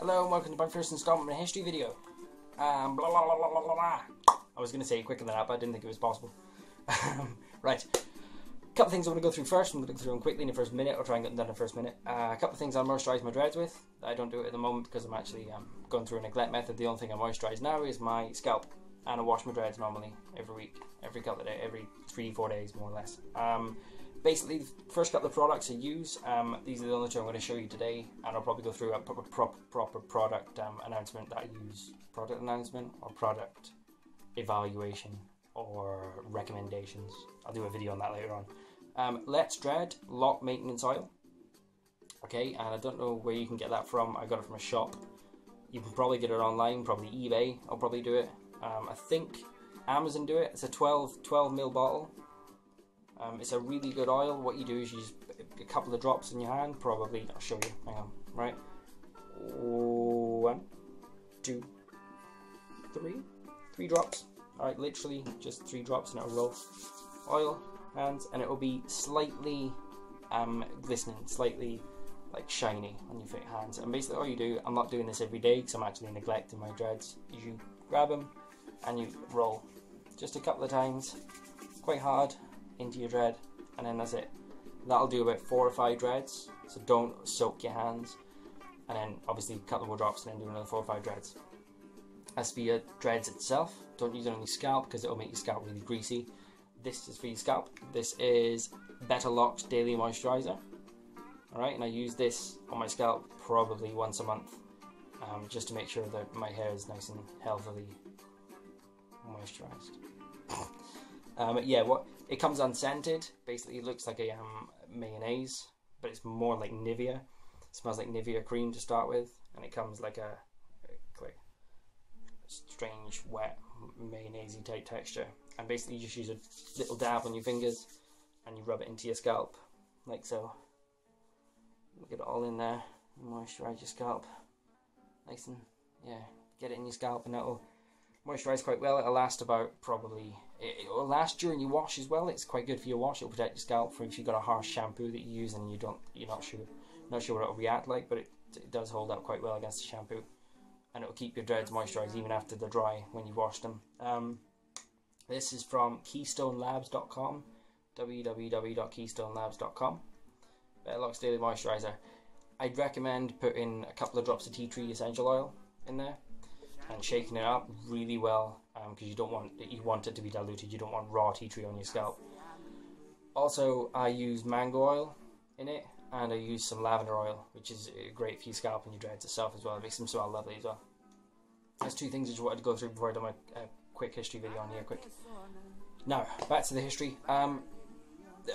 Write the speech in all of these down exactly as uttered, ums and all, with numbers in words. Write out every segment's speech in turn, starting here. Hello and welcome to my first installment in a history video. Um, blah, blah, blah, blah, blah, blah. I was going to say it quicker than that, but I didn't think it was possible. Right. A couple of things I want to go through first. I'm going to go through them quickly in the first minute. I'll try and get them done in the first minute. Uh, a couple of things I moisturise my dreads with. I don't do it at the moment because I'm actually um, going through a neglect method. The only thing I moisturise now is my scalp. And I wash my dreads normally every week, every couple of days, every three, four days more or less. Um, basically, the first couple of products I use, um, these are the only two I'm going to show you today, and I'll probably go through a proper, proper, proper product um, announcement that I use. Product announcement or product evaluation or recommendations. I'll do a video on that later on. Um, Let's Dread Lock Maintenance Oil. Okay, and I don't know where you can get that from. I got it from a shop. You can probably get it online, probably eBay. I'll probably do it. Um, I think Amazon do it. It's a twelve mil bottle. Um, it's a really good oil. What you do is you use a couple of drops in your hand, probably. I'll show you. Hang on. Right. One, two, three. Three drops. Alright, literally just three drops and it'll roll. Oil, hands, and it'll be slightly um, glistening, slightly like shiny on your fit hands. And basically all you do, I'm not doing this every day because I'm actually neglecting my dreads. You grab them and you roll just a couple of times quite hard into your dread, and then that's it. That'll do about four or five dreads, so don't soak your hands, and then obviously a couple more drops and then do another four or five dreads. As for your dreads itself, don't use it on your scalp because it'll make your scalp really greasy. This is for your scalp. This is Better Locks Daily Moisturizer. Alright, and I use this on my scalp probably once a month um, just to make sure that my hair is nice and healthily moisturized. um, yeah, what it comes unscented. Basically, it looks like a um, mayonnaise, but it's more like Nivea. It smells like Nivea cream to start with, and it comes like a, a like, strange, wet, mayonnaisey type texture. And basically, you just use a little dab on your fingers, and you rub it into your scalp, like so. Get it all in there. Moisturize your scalp, nice and yeah. Get it in your scalp, and it'll moisturise quite well. It'll last about probably, it'll last during your wash as well. It's quite good for your wash. It'll protect your scalp from if you've got a harsh shampoo that you use and you don't, you're not sure, not sure what it'll react like, but it, it does hold up quite well against the shampoo, and it'll keep your dreads moisturised even after they're dry when you wash them. Um, this is from keystone labs dot com, w w w dot keystone labs dot com. Better Locks Daily Moisturizer. I'd recommend putting a couple of drops of tea tree essential oil in there and shaking it up really well because um, you don't want you want it to be diluted. You don't want raw tea tree on your scalp. Also, I use mango oil in it, and I use some lavender oil, which is great for your scalp and your dreads itself as well. It makes them smell lovely as well. That's two things I just wanted to go through before I do my uh, quick history video on here. Quick. Now back to the history. Um,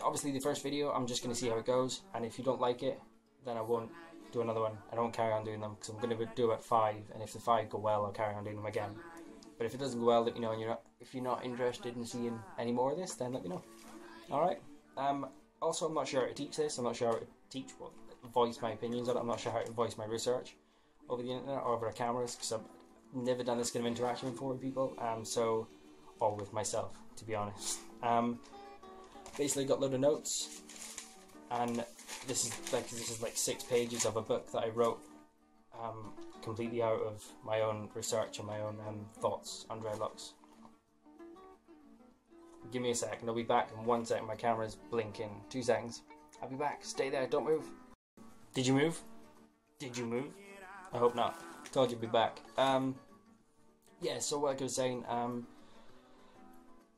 obviously the first video I'm just going to see how it goes, and if you don't like it then I won't do another one. I don't carry on doing them because I'm going to do about five, and if the five go well I'll carry on doing them again, but if it doesn't go well, let me know. And you're not, if you're not interested in seeing any more of this, then let me know. Alright. Um, also, I'm not sure how to teach this. I'm not sure how to teach what voice my opinions on it. I'm not sure how to voice my research over the internet or over the cameras because I've never done this kind of interaction before with people, um, so or with myself, to be honest. Um, basically got a load of notes, and this is like this is like six pages of a book that I wrote um, completely out of my own research and my own um, thoughts on dreadlocks. Give me a second, I'll be back in one second. My camera's blinking. Two seconds. I'll be back. Stay there. Don't move. Did you move? Did you move? I hope not. Told you I'd be back. Um, yeah. So what I was saying. Um,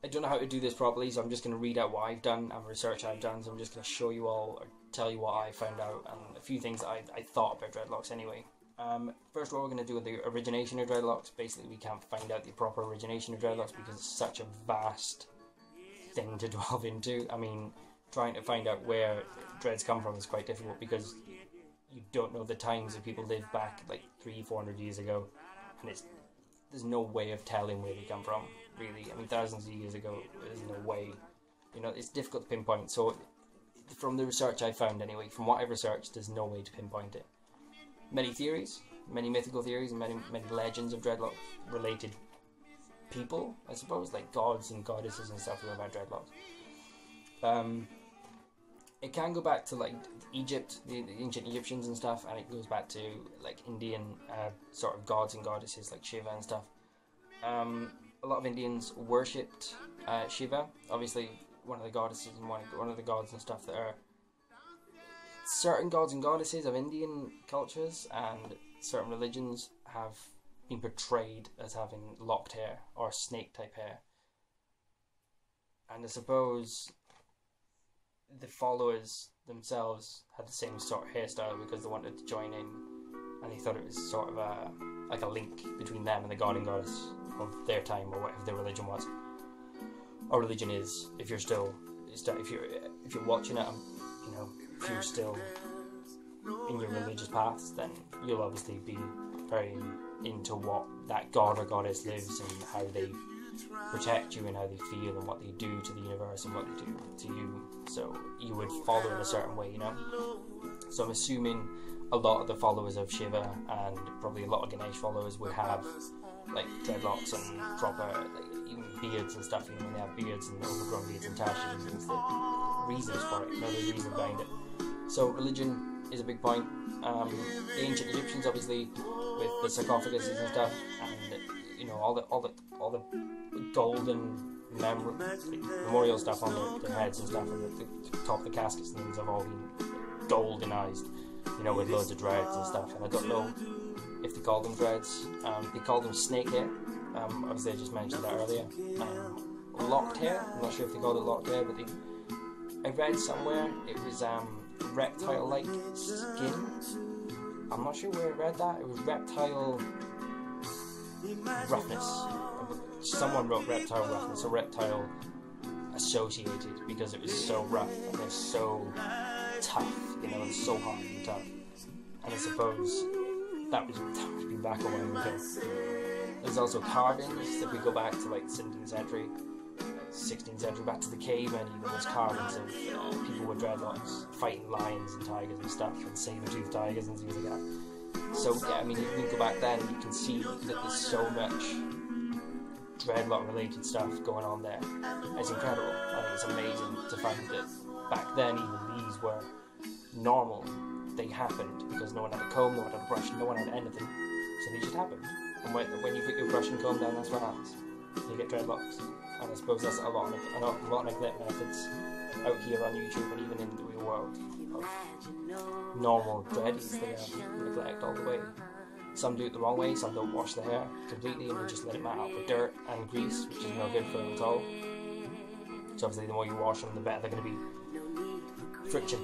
I don't know how to do this properly, so I'm just going to read out what I've done and research I've done, so I'm just going to show you all, or tell you what I found out, and a few things that I, I thought about dreadlocks anyway. Um, first of all, we're going to do the origination of dreadlocks. Basically, we can't find out the proper origination of dreadlocks because it's such a vast thing to delve into. I mean, trying to find out where dreads come from is quite difficult because you don't know the times that people lived back like three, four hundred years ago, and it's there's no way of telling where they come from. Really, I mean, thousands of years ago, there's no way, you know, it's difficult to pinpoint. So, from the research I found anyway, from what I've researched, there's no way to pinpoint it. Many theories, many mythical theories, and many, many legends of dreadlock related people, I suppose, like gods and goddesses and stuff who have had dreadlocks. Um, it can go back to like Egypt, the, the ancient Egyptians and stuff, and it goes back to like Indian uh, sort of gods and goddesses like Shiva and stuff. Um, a lot of Indians worshipped uh, Shiva, obviously one of the goddesses and one, one of the gods and stuff that are certain gods and goddesses of Indian cultures and certain religions have been portrayed as having locked hair or snake type hair. And I suppose the followers themselves had the same sort of hairstyle because they wanted to join in, and they thought it was sort of a, like a link between them and the god and goddess of their time, or whatever their religion was, or religion is. If you're still, if you're if you're watching it, you know, if you're still in your religious paths, then you'll obviously be very into what that god or goddess lives and how they protect you and how they feel and what they do to the universe and what they do to you, so you would follow in a certain way, you know. So I'm assuming a lot of the followers of Shiva and probably a lot of Ganesh followers would have like dreadlocks and proper like, even beards and stuff, even when they have beards and overgrown beards and tashes and things. Reasons for it, another reason behind it. So religion is a big point. Um, the ancient Egyptians obviously with the sarcophaguses and stuff, and you know all the all the all the golden memor memorial stuff on their, their heads and stuff, and the, the top of the caskets and things have all been goldenized, you know, with loads of dreads and stuff. And I don't know if they call them dreads, um, they call them snake hair, um, obviously I just mentioned that earlier. Um, locked hair, I'm not sure if they called it locked hair, but they, I read somewhere it was um, reptile-like skin. I'm not sure where I read that, it was reptile roughness. Someone wrote reptile roughness, so reptile associated, because it was so rough and they're so tough, you know, and so hard and tough. And I suppose that was that would be back a while ago. There's also carvings that we go back to like seventeenth century, sixteenth century, back to the cavemen. Even there's carvings of you know, people with dreadlocks fighting lions and tigers and stuff, and saber-toothed tigers and things like that. So yeah, I mean, if you go back then, you can see that there's so much dreadlock related stuff going on there. It's incredible. I think it's amazing to find that back then even these were normal. They happened because no one had a comb, no one had a brush, no one had anything, so they just happened. And when, when you put your brush and comb down, that's what happens. You get dreadlocks. And I suppose that's a lot of a lot, a lot of neglect methods out here on YouTube and even in the real world of normal dreadies. They have neglect all the way. Some do it the wrong way, some don't wash the hair completely and they just let it mat up with dirt and grease, which is no good for them at all. So obviously the more you wash them, the better they're going to be. Friction.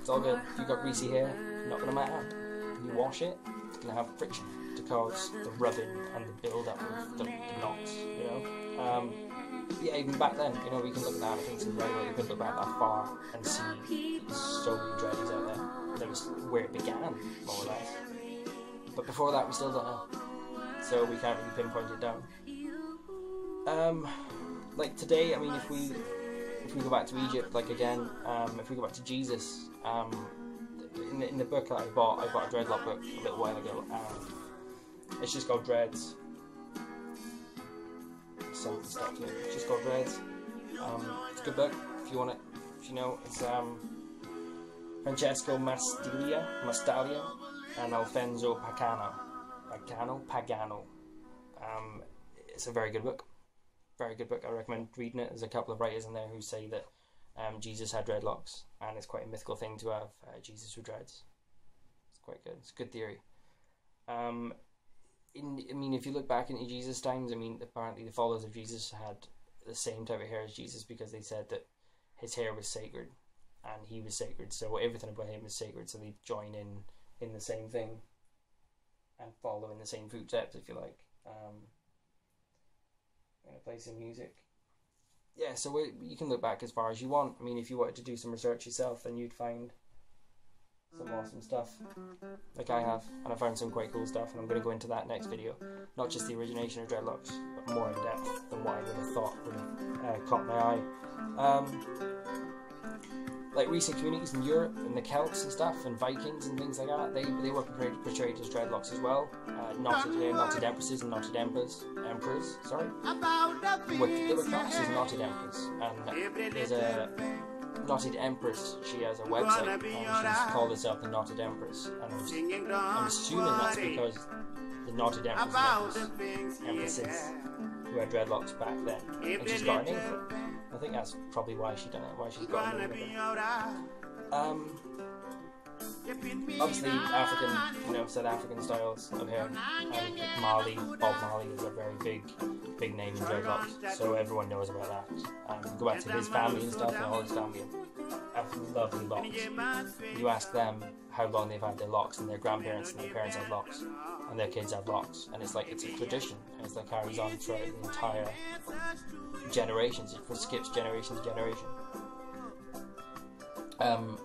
It's all good. If you've got greasy hair, it's not going to matter. When you wash it, it's going to have friction to cause the rubbing and the build-up of the, the knots, you know. Um, yeah, even back then, you know, we can look at that, I think it's incredible, you can look back that far and see so many dreadies out there. That was where it began, more or less. But before that we still don't know, so we can't really pinpoint it down. Um, like today, I mean, if we if we go back to Egypt, like again, um, if we go back to Jesus, um, in the, in the book that I bought, I bought a dreadlock book a little while ago, and it's just called Dreads. Something stuck to it. It's just called Dreads. Um, it's a good book if you want it. If you know, it's um, Francesco Mastalia, Mastalia. And Alfonso Pagano, Pagano, Pagano. Um, it's a very good book, very good book. I recommend reading it. There's a couple of writers in there who say that um, Jesus had dreadlocks, and it's quite a mythical thing to have uh, Jesus with dreads. It's quite good. It's a good theory. Um, in, I mean, if you look back into Jesus' times, I mean, apparently the followers of Jesus had the same type of hair as Jesus because they said that his hair was sacred, and he was sacred, so everything about him was sacred. So they join in. in the same thing and follow in the same footsteps, if you like. um, I'm going to play some music. Yeah, so we, you can look back as far as you want. I mean, if you wanted to do some research yourself, then you'd find some awesome stuff like I have, and I found some quite cool stuff, and I'm going to go into that next video, not just the origination of dreadlocks but more in depth than what I would have thought would have uh, caught my eye. um, Like recent communities in Europe and the Celts and stuff and Vikings and things like that, they they were portrayed, portrayed as dreadlocks as well. Uh, knotted hair, knotted empresses and knotted emperors, emperors. Sorry, they were classed as knotted emperors, and there's a Knotted Empress, she has a website and she's called herself the Knotted Empress, and I'm, I'm assuming that's because the Knotted Empress was empresses who had dreadlocks back then, and she's got an inkling. I think that's probably why she done it, why she's got an inkling. Um, obviously African, you know, South African styles of hair, and Mali, Bob Marley is a very big, big name in dreadlocks, so everyone knows about that. Um, go back to his family and stuff, and all his family have lovely locks. You ask them how long they've had their locks, and their grandparents and their parents have locks, and their kids have locks, and it's like, it's a tradition, and it's like carries on throughout the entire generations, it skips generation to generation. Um,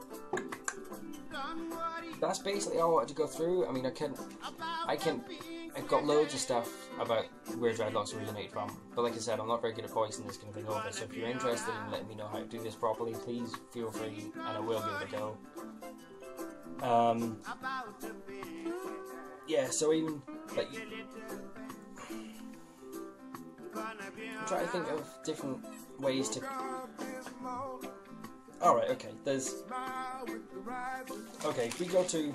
That's basically all I wanted to go through. I mean, I can, I can, I've got loads of stuff about where dreadlocks originate from, but like I said, I'm not very good at voicing this kind of thing over, so if you're interested in letting me know how to do this properly, please feel free, and I will give it a go. Um, yeah, so even, like, I'm trying to think of different ways to... Alright, okay, there's... Okay, if we go to,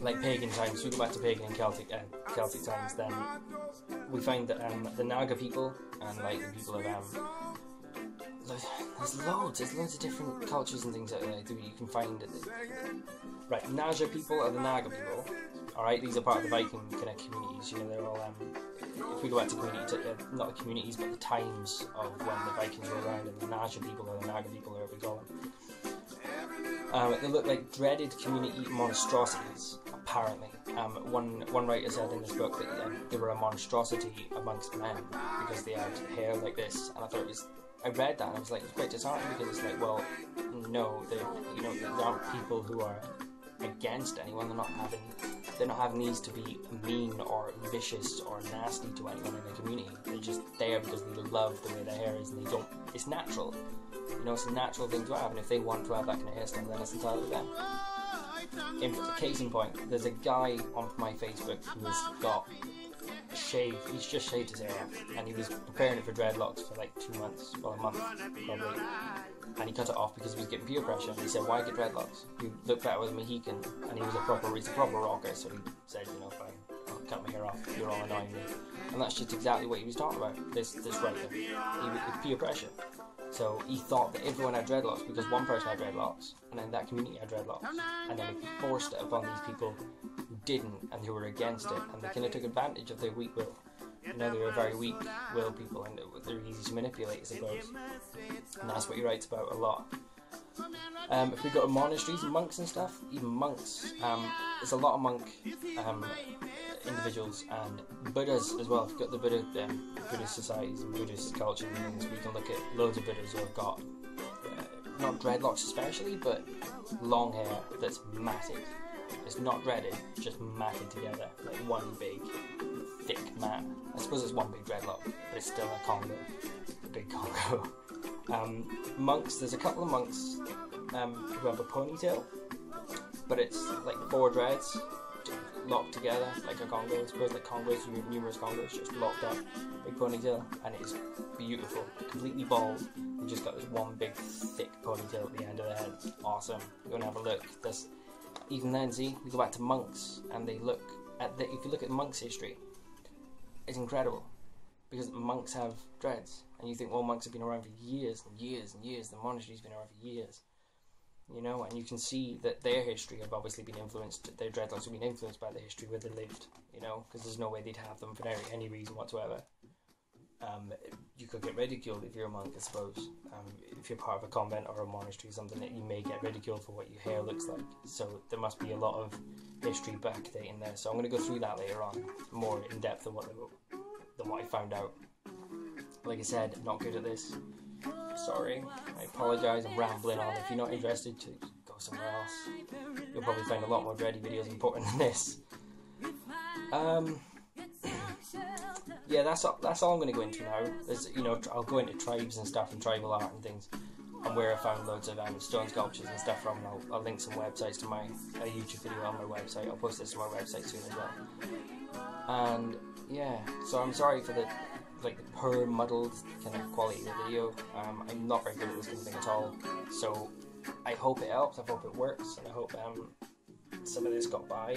like, pagan times, we go back to pagan and Celtic, uh, Celtic times, then we find that um, the Naga people and, like, the people of, um, there's loads, there's loads of different cultures and things that uh, you can find. Right, Naga people are the Naga people, alright, these are part of the Viking kind of communities, you know, they're all, um, if we go back to community, uh, not the communities, but the times of when the Vikings were around, and the Naga people or the Naga people, whatever we call them. Um, they look like dreaded community monstrosities, apparently. Um, one one writer said in his book that uh, they were a monstrosity amongst men because they had hair like this, and I thought it was... I read that and I was like, it's quite disheartening because it's like, well, no, they, you know, they're not people who are against anyone. They're not having, they're not having these to be mean or vicious or nasty to anyone in the community. They're just there because they love the way their hair is, and they don't. It's natural. You know, it's a natural thing to have, and if they want to have that kind of hairstyle, then it's entirely them. In case in point, there's a guy on my Facebook who has got shaved, he's just shaved his hair off, and he was preparing it for dreadlocks for like two months, well a month probably, and he cut it off because he was getting peer pressure, and he said, why get dreadlocks? He looked at it as a Mohican, and he was a proper, he's a proper rocker, so he said, you know, fine, I'll cut my hair off, you're all annoying me. And that's just exactly what he was talking about, this, this writer, he was peer pressure. So he thought that everyone had dreadlocks because one person had dreadlocks, and then that community had dreadlocks, and then he forced it upon these people who didn't and who were against it, and they kind of took advantage of their weak will. You know, they were very weak-willed people, and they were easy to manipulate, I suppose. And that's what he writes about a lot. Um, if we go to monasteries and monks and stuff, even monks, um, there's a lot of monk um, individuals and Buddhas as well. If you've got the Buddha, um, Buddhist societies and Buddhist culture and things, we can look at loads of Buddhas who have got, uh, not dreadlocks especially, but long hair that's matted. It's not dreaded, it's just matted together, like one big, thick mat. I suppose it's one big dreadlock, but it's still a Congo, a big Congo. Um, monks, there's a couple of monks um, who have a ponytail, but it's like four dreads locked together, like a Congo, I suppose, like Congos, numerous Congos, just locked up, big ponytail, and it's beautiful, completely bald, they've just got this one big thick ponytail at the end of their head, awesome, go and have a look. There's, even then, see, we go back to monks, and they look, at the, if you look at the monks' history, it's incredible, because monks have dreads. And you think, well, monks have been around for years and years and years, the monastery's been around for years. You know, and you can see that their history have obviously been influenced, their dreadlocks have been influenced by the history where they lived, you know, because there's no way they'd have them for any, any reason whatsoever. Um, you could get ridiculed if you're a monk, I suppose. Um, if you're part of a convent or a monastery or something, you may get ridiculed for what your hair looks like. So there must be a lot of history backdating there. So I'm going to go through that later on, more in depth than what, than what I found out. Like I said, I'm not good at this. Sorry, I apologise, I'm rambling on. If you're not interested, to go somewhere else. You'll probably find a lot more dready videos important than this. Um, yeah, that's all, that's all I'm going to go into now. There's, you know, I'll go into tribes and stuff and tribal art and things, and where I found loads of um, stone sculptures and stuff from. And I'll, I'll link some websites to my uh, YouTube video on my website. I'll post this to my website soon as well. And yeah, so I'm sorry for the. like her muddled kind of quality of the video. Um, I'm not very good at this kind of thing at all, so I hope it helps, I hope it works, and I hope um, some of this got by.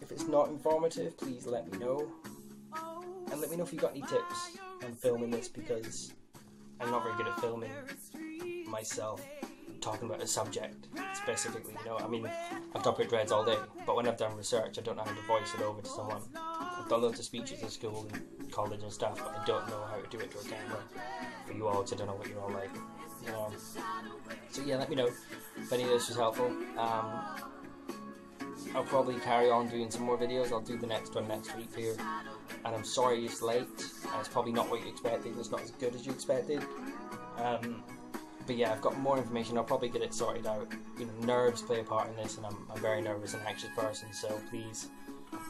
If it's not informative, please let me know. And let me know if you got any tips on filming this, because I'm not very good at filming myself, talking about a subject specifically. You know, I mean, I've talked about dreads all day, but when I've done research, I don't know how to voice it over to someone. I've done loads of speeches in school and college and stuff, but I don't know how to do it to a camera for you all, because I don't know what you're all like. You know? So yeah, let me know if any of this was helpful. Um, I'll probably carry on doing some more videos. I'll do the next one next week here. And I'm sorry it's late. It's probably not what you expected. It's not as good as you expected. Um, but yeah, I've got more information. I'll probably get it sorted out. You know, nerves play a part in this, and I'm a very nervous and anxious person. So please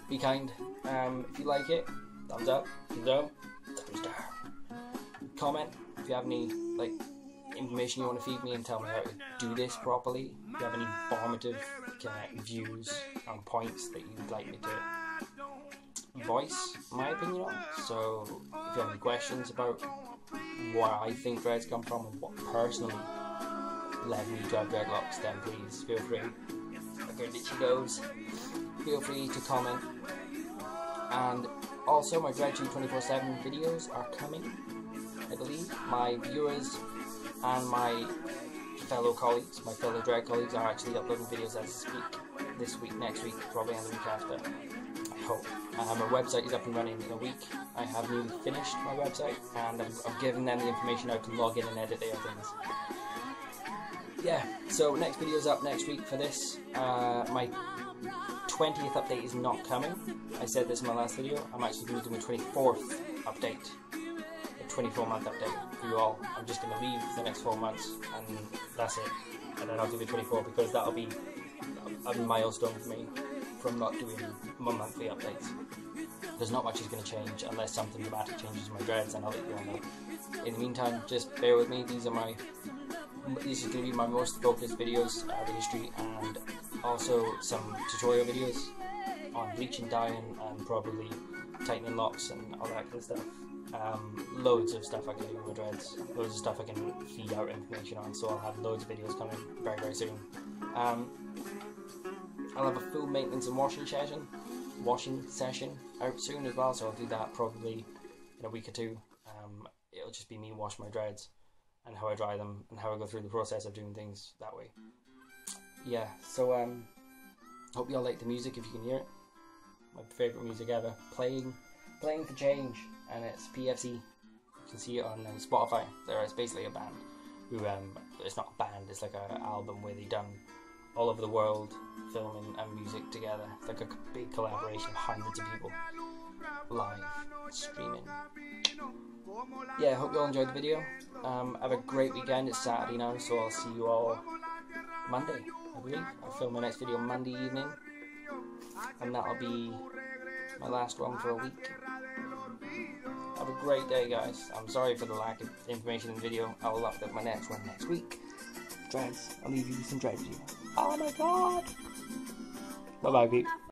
be kind. Um, if you like it, thumbs up. If you don't, thumbs down. Comment if you have any like information you want to feed me and tell me how to do this properly. If you have any informative kind of views and points that you'd like me to voice my opinion on. So if you have any questions about where I think dreads come from and what personally led me to have dreadlocks, then please feel free. Like where she goes, feel free to comment. And also my Dreadtube twenty-four seven videos are coming, I believe. My viewers and my fellow colleagues, my fellow dread colleagues, are actually uploading videos as I speak. This week, next week, probably, and the week after, I hope. Um, my website is up and running in a week. I have nearly finished my website, and I've, I've given them the information how to log in and edit their things. Yeah, so next video's up next week for this. Uh, my twentieth update is not coming. I said this in my last video. I'm actually going to do my twenty-fourth update. twenty-four month update for you all. I'm just going to leave for the next four months and that's it, and then I'll do the twenty-four, because that'll be a milestone for me from not doing my monthly updates. There's not much is going to change unless something dramatic changes my dreads, and I'll let you all know. In the meantime, just bear with me. These are my, these are going to be my most focused videos out of history, and also some tutorial videos on bleaching, dyeing, and probably tightening locks and all that kind of stuff. Um, loads of stuff I can do with my dreads, loads of stuff I can feed out information on, so I'll have loads of videos coming very very soon. Um, I'll have a full maintenance and washing session, washing session out soon as well, so I'll do that probably in a week or two. Um, it'll just be me wash my dreads and how I dry them and how I go through the process of doing things that way. Yeah, so um, hope you all like the music if you can hear it. My favourite music ever, playing, Playing for Change, and it's P F C. You can see it on um, Spotify. There, it's basically a band who um, it's not a band, it's like an album where they've done all over the world filming and music together. It's like a big collaboration of hundreds of people live streaming. Yeah, I hope you all enjoyed the video. Um, have a great weekend. It's Saturday now, so I'll see you all Monday, I believe. I'll film my next video Monday evening, and that'll be my last one for a week. Have a great day, guys. I'm sorry for the lack of information in the video. I will upload my next one next week. Dreads. I'll leave you with some dreads. Oh my god. Bye bye, people.